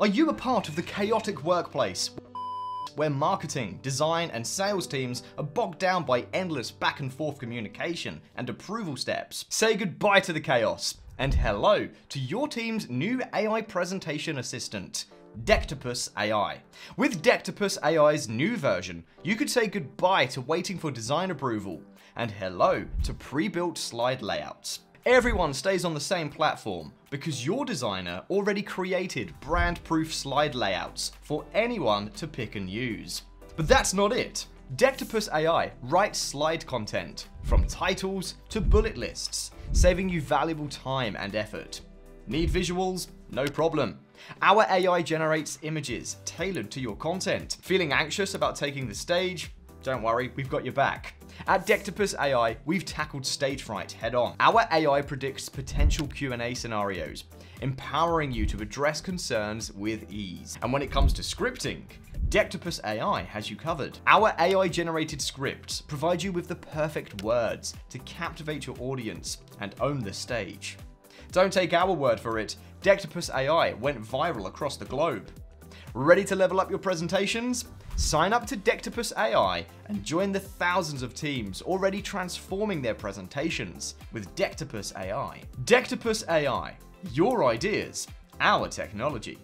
Are you a part of the chaotic workplace where marketing, design, and sales teams are bogged down by endless back and forth communication and approval steps? Say goodbye to the chaos and hello to your team's new AI presentation assistant, Decktopus AI. With Decktopus AI's new version, you could say goodbye to waiting for design approval and hello to pre-built slide layouts. Everyone stays on the same platform because your designer already created brand-proof slide layouts for anyone to pick and use. But that's not it. Decktopus AI writes slide content, from titles to bullet lists, saving you valuable time and effort. Need visuals? No problem. Our AI generates images tailored to your content. Feeling anxious about taking the stage? Don't worry, we've got your back. At Decktopus AI, we've tackled stage fright head on. Our AI predicts potential Q&A scenarios, empowering you to address concerns with ease. And when it comes to scripting, Decktopus AI has you covered. Our AI-generated scripts provide you with the perfect words to captivate your audience and own the stage. Don't take our word for it. Decktopus AI went viral across the globe. Ready to level up your presentations? Sign up to Decktopus AI and join the thousands of teams already transforming their presentations with Decktopus AI. Decktopus AI, your ideas, our technology.